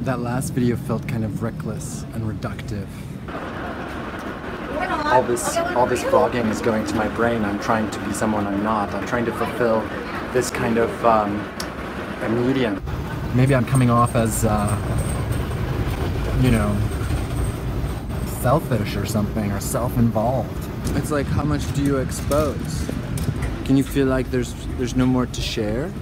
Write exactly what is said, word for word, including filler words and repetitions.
That last video felt kind of reckless and reductive. All this, all this vlogging is going to my brain. I'm trying to be someone I'm not. I'm trying to fulfill this kind of um, a medium. Maybe I'm coming off as, uh, you know, selfish or something, or self-involved. It's like, how much do you expose? Can you feel like there's, there's no more to share?